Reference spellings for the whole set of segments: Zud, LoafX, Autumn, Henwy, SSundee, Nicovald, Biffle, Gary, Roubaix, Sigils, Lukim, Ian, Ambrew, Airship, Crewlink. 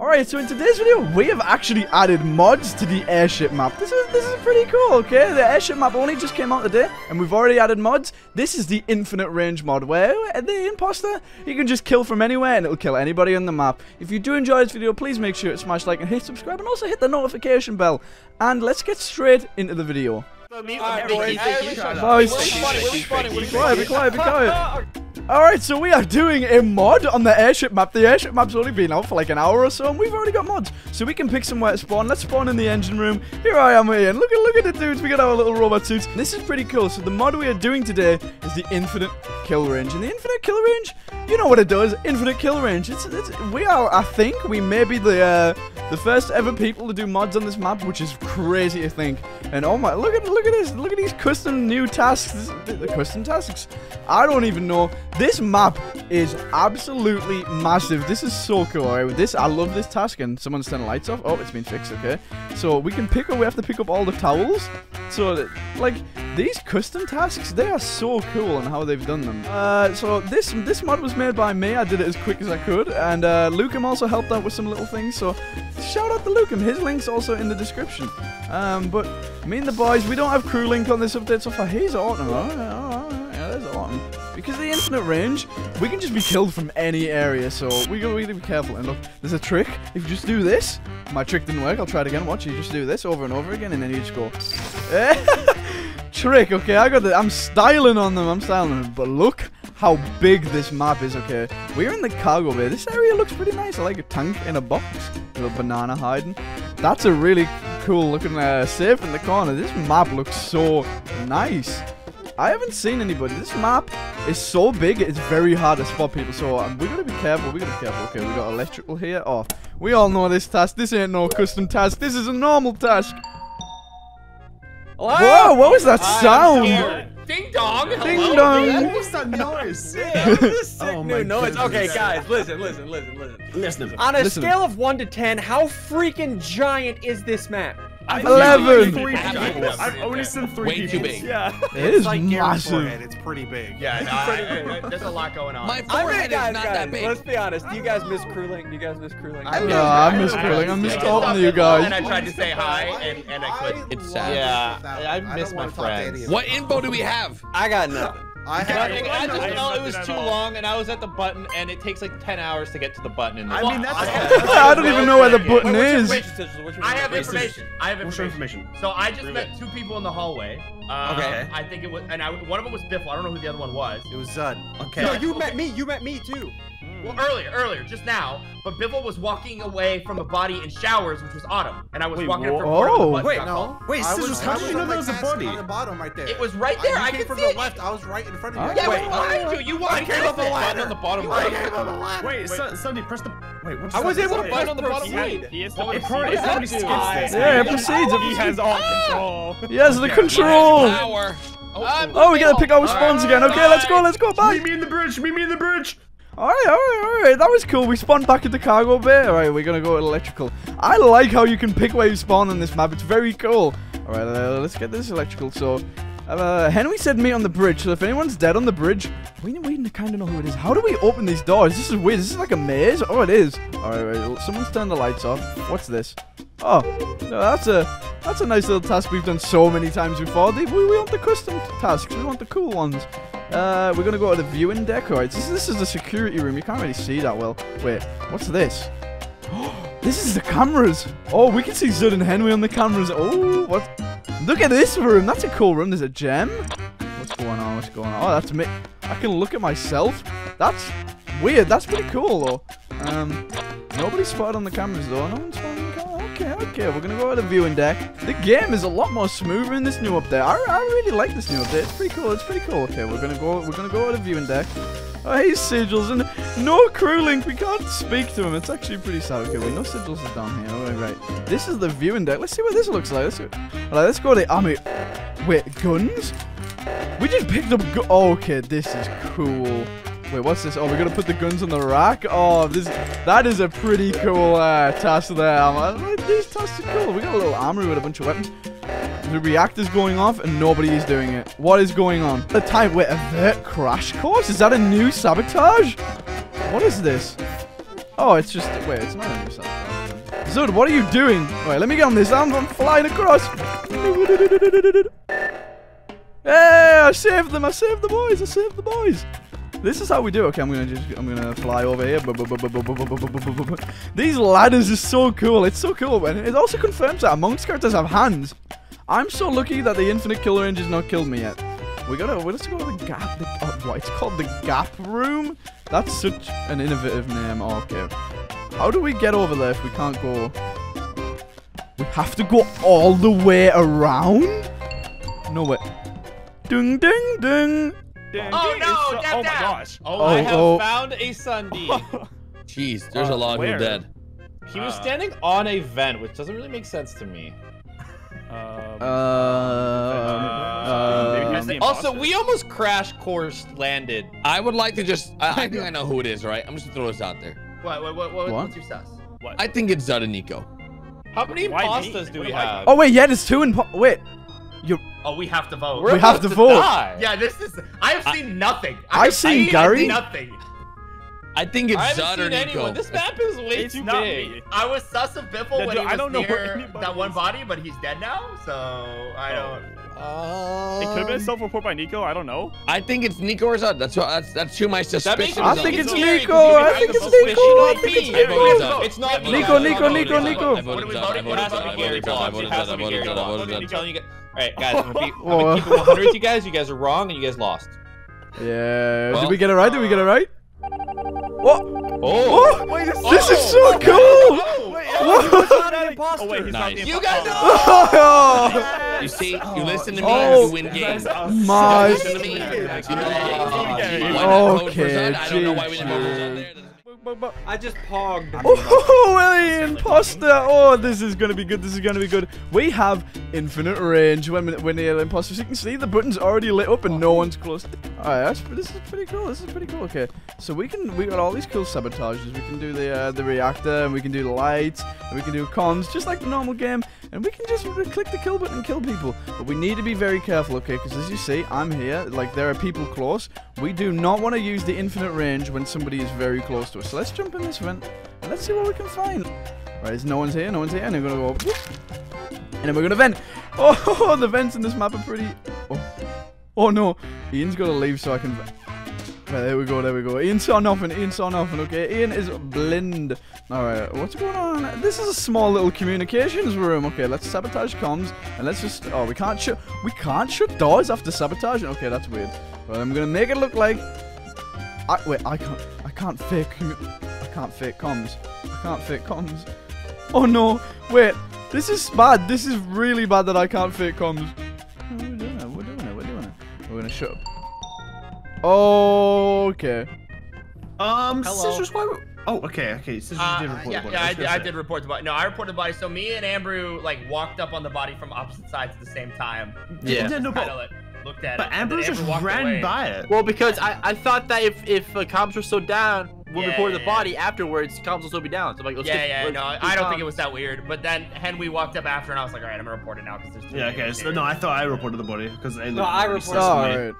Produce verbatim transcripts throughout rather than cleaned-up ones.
Alright, so in today's video, we have actually added mods to the Airship map. This is this is pretty cool, okay? The Airship map only just came out today, and we've already added mods. This is the Infinite Range mod, where the imposter, you can just kill from anywhere, and it'll kill anybody on the map. If you do enjoy this video, please make sure to smash like and hit subscribe, and also hit the notification bell. And let's get straight into the video. Be quiet, be quiet, be quiet. Alright, so we are doing a mod on the Airship map. The Airship map's only been out for like an hour or so, and we've already got mods. So we can pick somewhere to spawn. Let's spawn in the engine room. Here I am, Ian. Look at look at the dudes. We got our little robot suits. This is pretty cool. So the mod we are doing today is the Infinite Kill Range. And the Infinite Kill Range, you know what it does. Infinite Kill Range. It's, it's, we are, I think, we may be the, uh, the first ever people to do mods on this map, which is crazy to think. And oh my, look at, look at this. Look at these custom new tasks. The custom tasks. I don't even know. This map is absolutely massive. This is so cool. Right? This, I love this task. And someone's turning lights off. Oh, it's been fixed. Okay. So we can pick up. We have to pick up all the towels. So, that, like, these custom tasks, they are so cool on how they've done them. Uh, so this this mod was made by me. I did it as quick as I could. And uh, Lukim also helped out with some little things. So shout out to Lukim. His link's also in the description. Um, but me and the boys, we don't have crew link on this update so far. Here's Autumn. All right, all right. Yeah, there's Autumn. Because of the infinite range, we can just be killed from any area, so we gotta really be careful. And look, there's a trick. If you just do this, my trick didn't work. I'll try it again. Watch, you just do this over and over again, and then you just go. Trick. Okay, I got the. I'm styling on them. I'm styling on them. But look how big this map is. Okay, we're in the cargo bay. This area looks pretty nice. I like a tank in a box, a little banana hiding. That's a really cool looking uh, safe in the corner. This map looks so nice. I haven't seen anybody. This map is so big, it's very hard to spot people. So um, we gotta be careful. We gotta be careful. Okay, we got electrical here. Oh, we all know this task. This ain't no custom task. This is a normal task. Hello? Whoa! What was that I sound? Ding dong. Ding hello? dong. What was that noise? Yeah, what was sick oh new noise. Okay, guys, listen, listen, listen, listen. Listen. On a listen. scale of one to ten, how freaking giant is this map? I've eleven. Three I've only seen three Way people. too big. Yeah. It is like massive. It's pretty big. Yeah, no, I, I, I, there's a lot going on. My forehead I mean, guys, is not guys, that big. Let's be honest. Do you guys miss crew link? Do you guys miss crew link? I, I, know, I, I miss crew link. I miss talking to you guys. And I tried to say hi, and, and I couldn't. It's sad. Yeah, I miss my friends. What info do we have? I got nothing. I, had, I, I, I just I felt it was too long, and I was at the button, and it takes like ten hours to get to the button. In the I mean, that's. I don't even know where the button is. Wait, what's your, what's your, what's your I have information. I have information. information. So I just Prove met it. two people in the hallway. Uh, okay. I think it was, and I, one of them was Biffle. I don't know who the other one was. It was Zud. Okay. No, you okay. met me. You met me too. Well, earlier, earlier, just now, but Biffle was walking away from a body in showers, which was Autumn, and I was wait, walking from oh, the wait, no, wait, Sigils, how did you know there was a body? On the bottom right there. It was right there. I, I could from see the it. left. I was right in front of you. Uh, yeah, wait, behind you. You walked. I came up the ladder on the bottom right. I came up the ladder. Wait, Sunday, press the. Wait, what's I was able to find on the bottom right. He is the one. Yeah, it proceeds. He has all control. He has the control. Oh, we gotta pick our spawns again. Okay, let's go. Let's go. Bye. Meet me in the bridge. Meet me in the bridge. Alright, alright, alright, that was cool. We spawned back at the cargo bay. Alright, we're gonna go electrical. I like how you can pick where you spawn on this map. It's very cool. Alright, uh, let's get this electrical. So, uh, Henwy said meet on the bridge. So if anyone's dead on the bridge, we need to kind of know who it is. How do we open these doors? This is weird. This is like a maze. Oh, it is. Alright, right, someone's turned the lights off. What's this? Oh, no, that's a that's a nice little task we've done so many times before. We, we want the custom tasks. We want the cool ones. Uh, we're gonna go to the viewing deck. Alright, this, this is the security room. You can't really see that well. Wait, what's this? This is the cameras. Oh, we can see Zud and Henwy on the cameras. Oh, what? Look at this room. That's a cool room. There's a gem. What's going on? What's going on? Oh, that's me. I can look at myself. That's weird. That's pretty cool, though. Um, nobody spotted on the cameras, though. No one's spotted on the cameras. Okay, okay. We're gonna go to the viewing deck. The game is a lot more smoother in this new update. I, I really like this new update. It's pretty cool. It's pretty cool. Okay, we're gonna go. We're gonna go to the viewing deck. Oh, hey, Sigils, and no crew link. We can't speak to him. It's actually pretty sad. Okay, we know Sigils is down here. All right, right. This is the viewing deck. Let's see what this looks like. Let's see. All right, let's go to army. Wait, guns? We just picked up. Gu oh, okay, this is cool. Wait, what's this? Oh, we're gonna put the guns on the rack. Oh, this that is a pretty cool uh, task there. Um, these tasks are cool. We got a little armory with a bunch of weapons. The reactor's going off and nobody is doing it. What is going on? The time wait, avert crash course? Is that a new sabotage? What is this? Oh, it's just... Wait, it's not on your side. Zud, what are you doing? Wait, let me get on this. I'm, I'm flying across. Hey, I saved them. I saved the boys. I saved the boys. This is how we do. Okay, I'm gonna just I'm gonna fly over here. These ladders are so cool. It's so cool, man. It also confirms that Among's characters have hands. I'm so lucky that the Infinite Killer Range has not killed me yet. We gotta we just go to the gap. The, oh, what? It's called the Gap Room. That's such an innovative name. Oh, okay. How do we get over there if we can't go? We have to go all the way around? No way. Ding, ding, ding. Ding, oh ding, no! Down, oh down. My gosh! Oh, oh I have oh. found a sundeed. Oh. Jeez, there's uh, a lot of you dead. He uh, was standing on a vent, which doesn't really make sense to me. Um, uh, uh, uh, also, we almost crash course landed. I would like to just. I, I think I know who it is, right? I'm just gonna throw this out there. What? What? What? what, what? What's your sus? What? I think it's Zud and Nico. How many imposters do we have? Oh wait, yeah, there's two in. Wait. You're oh, we have to vote. We're we have to, to vote. Die. Yeah, this is. I've seen I, nothing. I've seen I, Gary. Nothing. I think it's Zud or Nico. This map is way it's too big. Me. I was sus of Biffle yeah, when dude, he was I don't near know that one body, but he's dead now, so I don't. Um, it could have been a self-report by Nico. I don't know. I think it's Nico or Zud. That's what. That's, that's who my suspicion is. I think it's Nico. I think it's Nico. I think it's Nico. It's not Nico. Nico. Nico. Nico. I voted Zud. I voted Zud. I voted Zud. I voted Zud. I voted Zud. I voted Zud. All right, guys, I'm gonna, be, I'm gonna keep it one hundred with you guys. You guys are wrong, and you guys lost. Yeah. Well, did we get it right? Did we get it right? What? Oh. Oh. Wait, this, oh. this is so cool. Oh. Wait, oh. He's not an imposter. Oh, wait, he's nice. Not you guys know. Oh. You see, you listen to me, oh. you win games. My. You listen to me. Oh, okay. I don't know why we didn't vote for Zud there. I just pogged. Oh, Ian, imposter! Oh, this is gonna be good. This is gonna be good. We have infinite range when we're near imposter. So you can see the button's already lit up and oh. no one's close. All right, that's, this is pretty cool. This is pretty cool. Okay, so we can we got all these cool sabotages. We can do the uh, the reactor, and we can do the lights, and we can do cons, just like the normal game. And we can just click the kill button and kill people. But we need to be very careful, okay? Because as you see, I'm here. Like, there are people close. We do not want to use the infinite range when somebody is very close to us. So let's jump in this vent and let's see what we can find. Right, no one's here. No one's here. And we're going to go... Up, whoop, and then we're going to vent. Oh, the vents in this map are pretty... Oh, oh no. Ian's got to leave so I can... vent. Right, there we go, there we go. Ian saw nothing, Ian saw nothing, okay? Ian is blind. Alright, what's going on? This is a small little communications room. Okay, let's sabotage comms. And let's just... Oh, we can't shut... We can't shut doors after sabotaging. Okay, that's weird. But I'm gonna make it look like... I, wait, I can't... I can't fake... I can't fake comms. I can't fake comms. Oh, no. Wait. This is bad. This is really bad that I can't fake comms. We're doing it, we're doing it, we're doing it. We're gonna shut up. Oh, okay. Um, Hello. Scissors, why were... Oh, okay, okay. Scissors uh, did report yeah, the body. Yeah, I did, I did report the body. No, I reported the body. So me and Ambrew, like, walked up on the body from opposite sides at the same time. Yeah. yeah no, but, like, looked at but it, Ambrew just Ambrew ran away. by it. Well, because I, I thought that if, if uh, comms were so down, when yeah, reported yeah, the body yeah. afterwards, comms will still be down. So I'm like, let's yeah, get, yeah, let's no, I don't comms. think it was that weird. But then Henwy walked up after, and I was like, all right, I'm going to report it now. because there's Yeah, okay. So, no, I thought I reported the body. because No, I reported the body.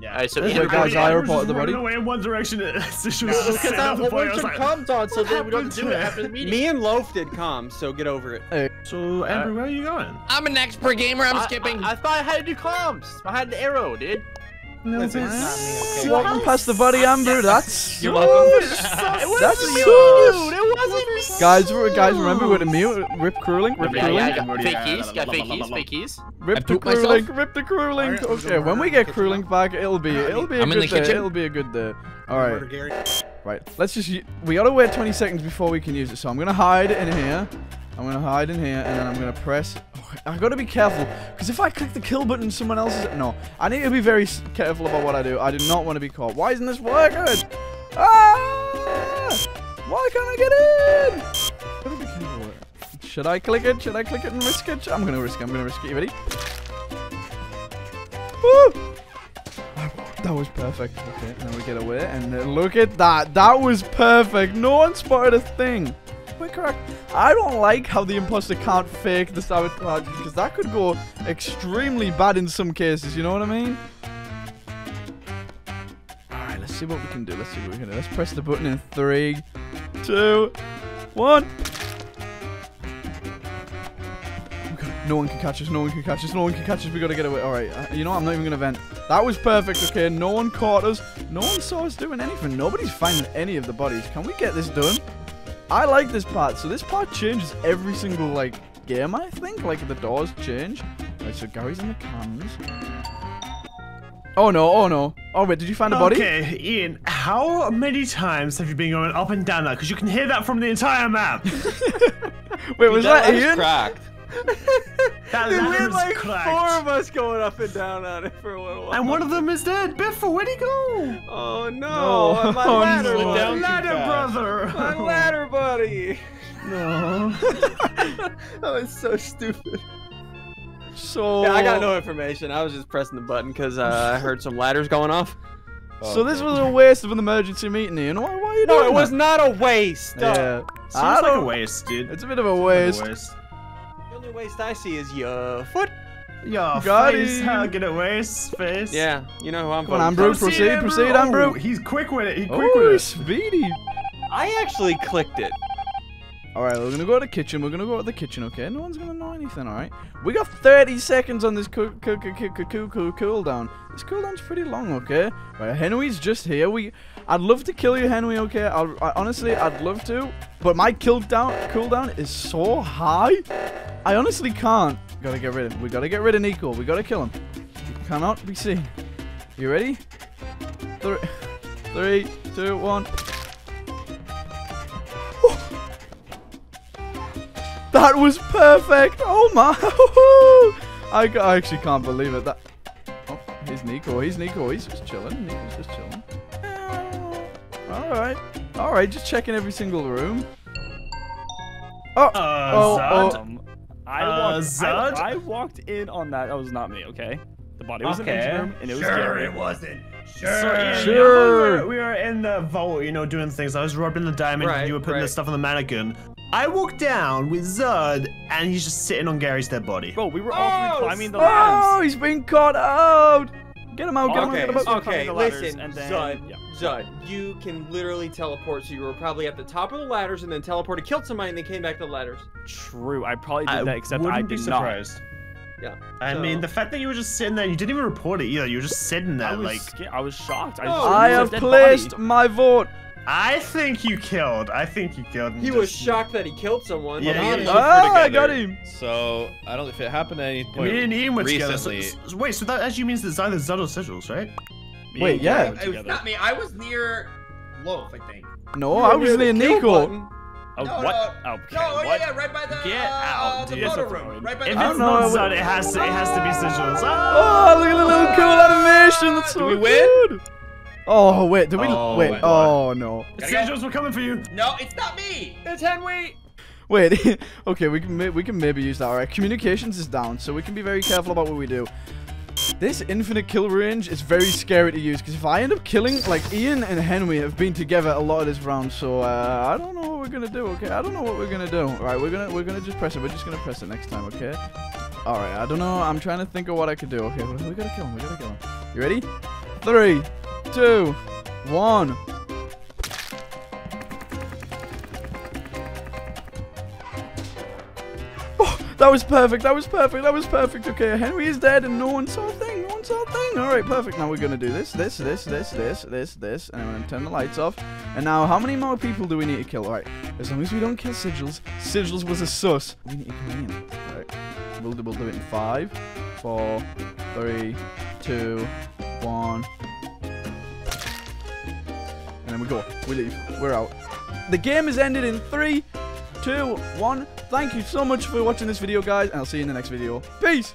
Yeah. All right, so yeah, guys, I, I reported the body. Away in one direction. No, because I, well, we should comms on, so then we don't do it after the meeting. Me and Loaf did comms, so get over it. Hey. So, Amber, uh, where are you going? I'm an expert gamer. I'm I, skipping. I, I thought I had to do comms. I had the arrow, dude. No, that's not me. Walking past the body, Amber. That's you're welcome. That's you. It wasn't. Guys, guys, remember we're to mute. Rip Crewlink. Rip Crewlink. Fake keys. Got fake keys. Fake keys. Rip the Crewlink. Rip the Crewlink. Okay, when we get Crewlink back, it'll be it'll be a good day. It'll be a good day. All right. Right. Let's just. We gotta wait twenty seconds before we can use it. So I'm gonna hide in here. I'm gonna hide in here, and then I'm gonna press. Oh, I gotta be careful, because if I click the kill button, someone else is. No, I need to be very careful about what I do. I do not want to be caught. Why isn't this working? Ah! Why can't I get in? I gotta be Should I click it? Should I click it and risk it? I'm gonna risk it. I'm gonna risk it. You ready? Woo! That was perfect. Okay, now we get away, and uh, look at that. That was perfect. No one spotted a thing. We're correct. I don't like how the imposter can't fake the sabotage because that could go extremely bad in some cases. You know what I mean? All right, let's see what we can do. Let's see what we can do. Let's press the button in three, two, one. No one can catch us. No one can catch us. No one can catch us. We gotta get away. All right. Uh, you know what? I'm not even gonna vent. That was perfect. Okay. No one caught us. No one saw us doing anything. Nobody's finding any of the bodies. Can we get this done? I like this part. So this part changes every single like game. I think like the doors change. Right, so Gary's in the cans. Oh no! Oh no! Oh wait! Did you find a body? Okay, Ian. How many times have you been going up and down that? Because you can hear that from the entire map. Wait, was that, that Ian? Cracked. That there were like cracked. four of us going up and down on it for a little while. And one of them is dead. Biffle, where'd he go? Oh no! no. My oh, ladder, no. Buddy. My ladder brother. My ladder buddy. No. That was so stupid. So yeah, I got no information. I was just pressing the button because uh, I heard some ladders going off. Oh, so this was a waste of an emergency meeting, Ian. Why, why are you doing No, it that? was not a waste. Yeah. Seems like a waste, dude. It's a bit of a waste. Kind of waste. The waste I see is your foot. Your Got face. How get away, face. Yeah, you know who I'm. Come on, Ambrew, proceed, proceed, Ambrew. Oh, he's quick with it. He's quick oh, with it. Speedy. I actually clicked it. All right, we're gonna go to the kitchen. We're gonna go to the kitchen. Okay, no one's gonna know anything. All right, we got thirty seconds on this cool, cool, cool, cool, cool, cool, cool down. This cooldown's pretty long. Okay, right, Henwy's just here. We. I'd love to kill you, Henwy. Okay, I'll, I, honestly, I'd love to, but my kill down cooldown is so high. I honestly can't. Gotta get rid of him. We gotta get rid of Nico. We gotta kill him. He cannot be seen. You ready? Three, three, two, one. Oh. That was perfect. Oh my! I, I actually can't believe it. That. Oh, here's Nico. He's Nico. He's just chilling. Nico's just chilling. All right. All right. Just checking every single room. Oh. Uh, oh. oh. I, uh, walked, Zud? I, I walked in on that. That was not me, okay? The body was okay. in the engine room, and it was Sure Gary. it wasn't. Sure. So, yeah, sure. Yeah, we, were, we were in the vault, you know, doing things. I was rubbing the diamond, right, and you were putting right. the stuff on the mannequin. I walked down with Zud, and he's just sitting on Gary's dead body. Bro, we were oh, all climbing the ladders. Oh, he's been caught out. Get him out, get okay, him out. Okay, get him out. okay. The listen, and then, Zud. Yeah. Zud, you can literally teleport, so you were probably at the top of the ladders and then teleported, killed somebody, and then came back to the ladders. True, I probably did I that, except I did be surprised. not. Yeah. I so. mean, the fact that you were just sitting there, you didn't even report it either. You were just sitting there, I was like scared. I was shocked. I, no, I have placed body. my vote. I think you killed. I think you killed. Him he just... was shocked that he killed someone. Yeah, yeah, yeah. Ah, I got him. So I don't know if it happened at any point. We didn't even recently. So, so, wait, so that actually means it's either Zud or Sigils, right? Wait, yeah. yeah. It was not me. I was near Loaf, I think. No, I was near Nico. Oh, no, what? No, okay. no oh, what? yeah, right by the Get out, uh, the motor room. Right by the if it's not Zud, it has to, it has to be Sigils. Oh, oh, look at the little cool animation. That's so good. We win? Oh wait, did we? Oh, wait. wait, oh no. Sigils, we're coming for you. No, it's not me. It's Henwy. Wait. Okay, we can we can maybe use that. All right, communications is down, so we can be very careful about what we do. This infinite kill range is very scary to use, because if I end up killing, like, Ian and Henwy have been together a lot of this round, so uh, I don't know what we're gonna do. Okay, I don't know what we're gonna do. All right, we're gonna we're gonna just press it. We're just gonna press it next time. Okay. All right, I don't know. I'm trying to think of what I could do. Okay, we gotta kill him. We gotta kill him. You ready? Three. Two, one. Oh, that was perfect. That was perfect. That was perfect. Okay, Henwy is dead, and no one saw a thing. No one saw a thing. All right, perfect. Now we're gonna do this, this, this, this, this, this, this, and I'm gonna turn the lights off. And now, how many more people do we need to kill? All right, as long as we don't kill Sigils. Sigils was a sus. We need to kill him. All right, we'll, we'll do it in five, four, three, two, one. We go. We leave. We're out. The game has ended in three, two, one. Thank you so much for watching this video, guys, and I'll see you in the next video. Peace!